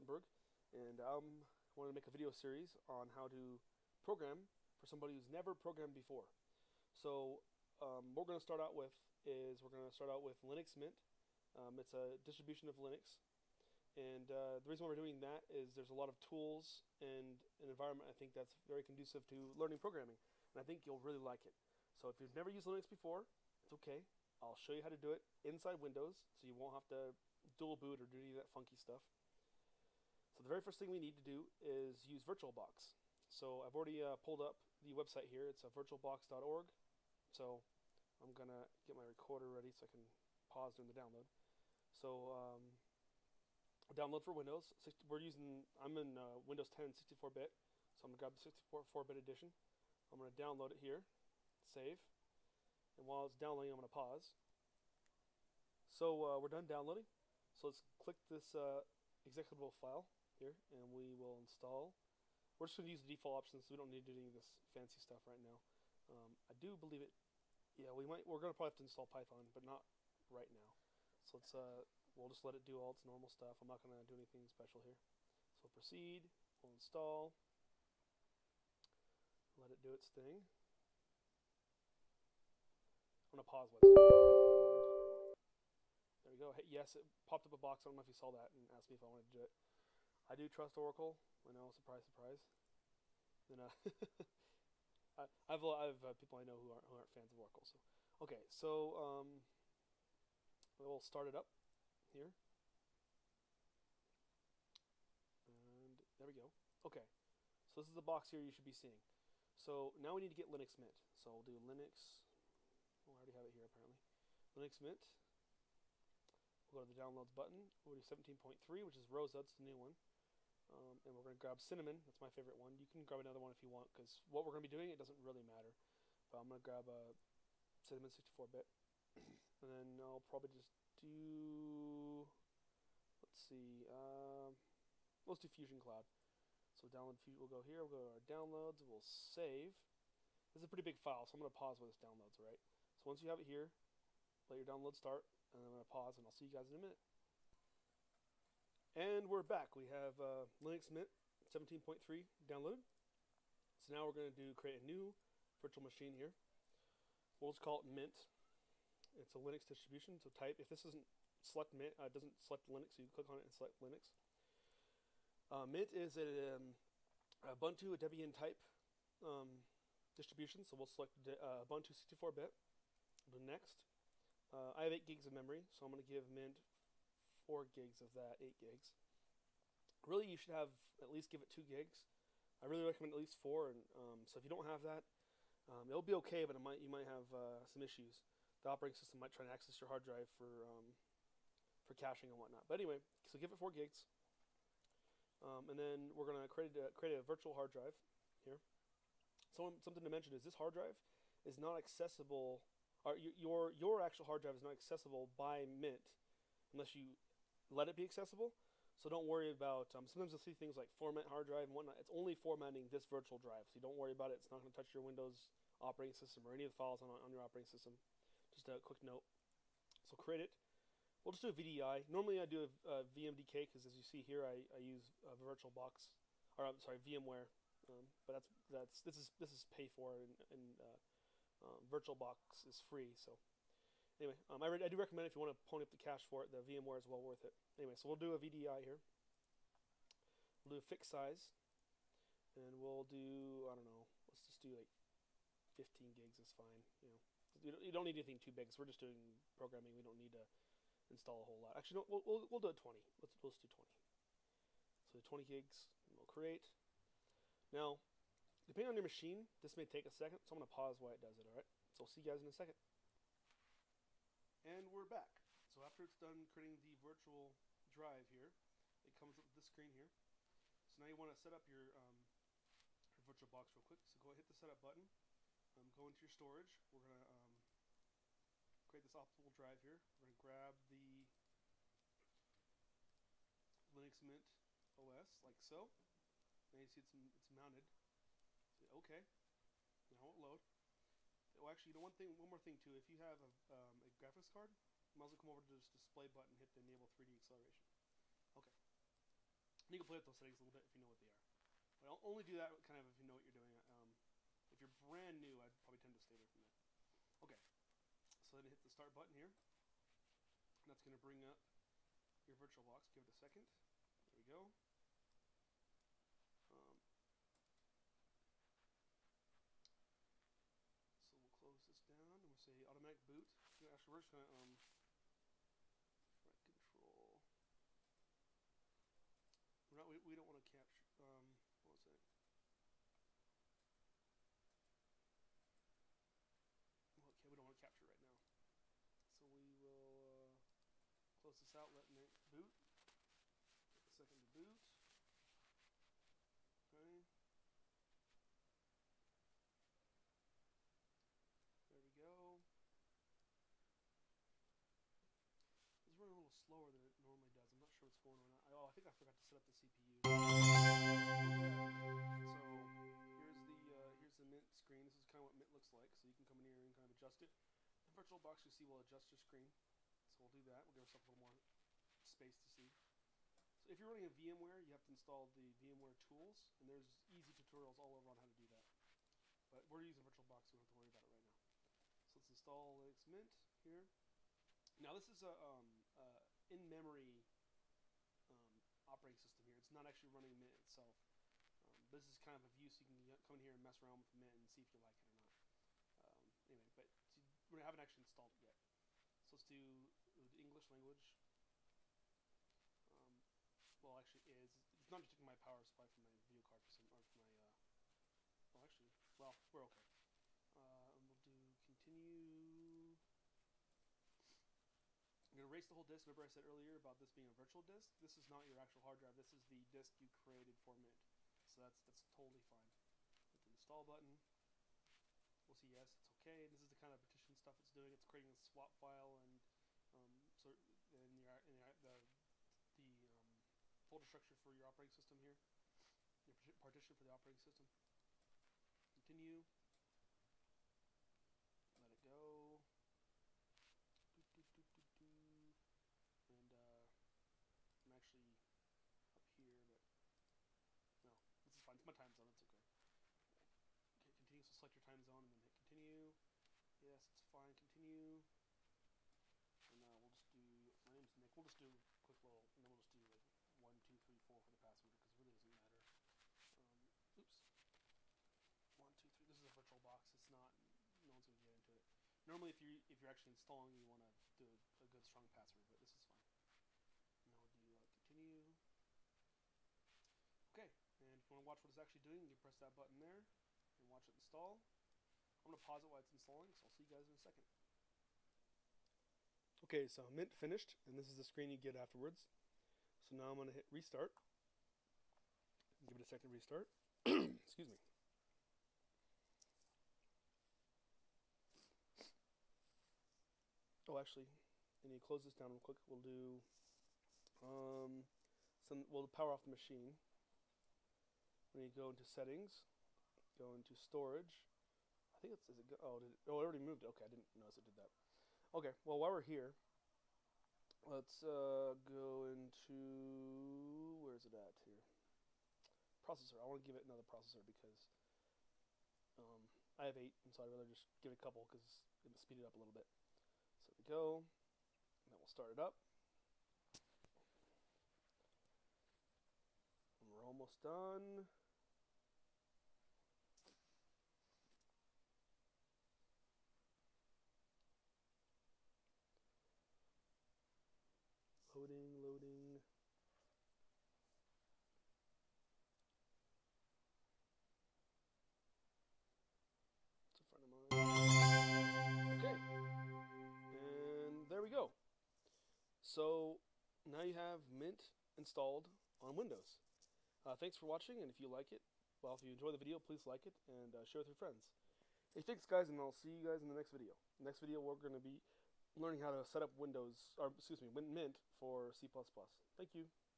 Stoutenberg, and I wanted to make a video series on how to program for somebody who's never programmed before. So what we're going to start out with is Linux Mint. It's a distribution of Linux, and the reason why we're doing that is there's a lot of tools and an environment I think that's very conducive to learning programming, and I think you'll really like it. So if you've never used Linux before, it's okay. I'll show you how to do it inside Windows, so you won't have to dual boot or do any of that funky stuff. So the very first thing we need to do is use VirtualBox. So I've already pulled up the website here. It's virtualbox.org. So I'm gonna get my recorder ready so I can pause during the download. So download for Windows. I'm in Windows 10 64-bit, so I'm gonna grab the 64-bit edition. I'm gonna download it here, save, and while it's downloading, I'm gonna pause. So we're done downloading. So let's click this executable file here, and we will install. We're just gonna use the default options, so we don't need to do any of this fancy stuff right now. I do believe it. Yeah, we're gonna probably have to install Python, but not right now. So let's we'll just let it do all its normal stuff. I'm not gonna do anything special here. So we'll proceed, we'll install, let it do its thing. I'm gonna pause while it's there we go. Hey, yes, it popped up a box. I don't know if you saw that and asked me if I wanted to do it. I do trust Oracle. I know, surprise, surprise. Then I have people I know who aren't fans of Oracle. So okay, so we'll start it up here, and there we go. Okay, so this is the box here you should be seeing. So now we need to get Linux Mint. So we'll do Linux. Oh, I already have it here apparently. Linux Mint. We'll go to the downloads button. We'll do 17.3, which is Rosa. That's the new one. And we're going to grab Cinnamon. That's my favorite one. You can grab another one if you want, because what we're going to be doing, it doesn't really matter. But I'm going to grab a Cinnamon 64-bit. And then I'll probably just do, let's see, let's do Fusion Cloud. So download Fusion, we'll go here, we'll go to our downloads, we'll save. This is a pretty big file, so I'm going to pause while this downloads, all right? So once you have it here, let your download start, and I'm going to pause, and I'll see you guys in a minute. And we're back. We have Linux Mint 17.3 downloaded. So now we're going to create a new virtual machine here. We'll just call it Mint. It's a Linux distribution. So type, if this isn't select Mint, it doesn't select Linux, so you click on it and select Linux. Mint is a Ubuntu, a Debian type distribution. So we'll select Ubuntu 64-bit. We'll do next. I have 8 gigs of memory, so I'm going to give Mint 4 gigs of that, 8 gigs. Really, you should have at least give it 2 gigs. I really recommend at least 4. And so if you don't have that, it'll be okay, but you might have some issues. The operating system might try to access your hard drive for caching and whatnot. But anyway, so give it 4 gigs, and then we're gonna create a virtual hard drive here. So something to mention is this hard drive is not accessible, or your actual hard drive is not accessible by Mint unless you let it be accessible. So don't worry about, sometimes you'll see things like format hard drive and whatnot. It's only formatting this virtual drive, so you don't worry about it. It's not going to touch your Windows operating system or any of the files on your operating system. Just a quick note. So create it. We'll just do a VDI. Normally I do a VMDK, because as you see here, I use a VirtualBox, or I'm sorry, VMware. But this is pay for, and VirtualBox is free, so. Anyway, I do recommend if you want to pony up the cash for it, the VMware is well worth it. Anyway, so we'll do a VDI here. We'll do a fixed size. And we'll do, I don't know, let's just do like 15 gigs is fine. You don't need anything too big, so we're just doing programming. We don't need to install a whole lot. Actually, no, we'll do a 20. Let's do 20. So 20 gigs, and we'll create. Now, depending on your machine, this may take a second, so I'm going to pause while it does it, all right? So we'll see you guys in a second. And we're back. So after it's done creating the virtual drive here, it comes up with this screen here. So now you want to set up your virtual box real quick. So go ahead and hit the setup button. Go into your storage. We're going to create this optimal drive here. We're going to grab the Linux Mint OS like so. Now you see it's mounted. So, okay. Now it will load. Well, actually, one more thing too. If you have a graphics card, you might as well come over to this display button, hit the enable 3D acceleration. Okay. play with those settings a little bit if you know what they are. But I'll only do that kind of if you know what you're doing. If you're brand new, I'd probably tend to stay away from that. Okay, so then hit the start button here. That's going to bring up your VirtualBox. Give it a second. There we go. So we'll close this down and we'll say automatic boot. Actually, we're just going to control. We're not, we don't want to capture. What was it? Okay, we don't want to capture right now. So we will close this out, letting it boot. Take a second to boot. Okay. There we go. It's running a little slower than it normally does. I'm not sure what's going on. Oh, I think I forgot to set up the CPU. So here's the Mint screen. This is kind of what Mint looks like. So you can come in here and kind of adjust it. The VirtualBox you see will adjust your screen. So we'll do that. We'll give ourselves a little more space to see. So if you're running a VMware, you have to install the VMware tools, and there's easy tutorials all over on how to do that. But we're using VirtualBox, so we don't have to worry about it right now. So let's install Linux Mint here. Now this is a in-memory operating system here. It's not actually running Mint itself. This is kind of a view, so you can come in here and mess around with Mint and see if you like it or not. Anyway, but we haven't actually installed it yet. So let's do the English language. Well, actually, it's not just taking my power supply from my video card for some, or from my. Well, actually, well, we're okay. We'll do continue. I'm gonna erase the whole disk. Remember I said earlier about this being a virtual disk. This is not your actual hard drive. This is the disk you created for Mint. So that's totally fine. Hit the install button. We'll see yes, it's okay. This is the kind of partition stuff it's doing. It's creating a swap file and so the folder structure for your operating system here. Your partition for the operating system. Continue. Let it go. And I'm actually up here, but no, this is fine. It's my time zone. It's okay. Okay, continue. So select your time zone and then hit continue. Yes, it's fine. Continue. And now we'll just do. My name's Nick. We'll just do a quick little. And then we'll just do like 1, 2, 3, 4 for the password because it really doesn't matter. Oops. 1, 2, 3. This is a VirtualBox. It's not. No one's gonna get into it. Normally, if you're actually installing, you want to do a good strong password, but this is fine. Now we'll do continue. Okay, and if you want to watch what it's actually doing, you press that button there and watch it install. I'm gonna pause it while it's installing, so I'll see you guys in a second. Okay, so Mint finished, and this is the screen you get afterwards. So now I'm gonna hit restart. Give it a second restart. Excuse me. Oh, actually, and you close this down real quick. We'll do we'll power off the machine. When you go into settings, go into storage. I think it's I already moved it. Okay, I didn't notice it did that. Okay, well while we're here, let's go into where's it at here? Processor. I want to give it another processor because I have 8, and so I'd rather just give it a couple because it'll speed it up a little bit. So we go, and then we'll start it up. And we're almost done. Loading, loading. It's a friend of mine. Okay. There we go. So now you have Mint installed on Windows. Thanks for watching, and if you enjoy the video, please like it and share with your friends. Hey, thanks guys, and I'll see you guys in the next video. Next video, we're going to be learning how to set up Mint for C++. Thank you.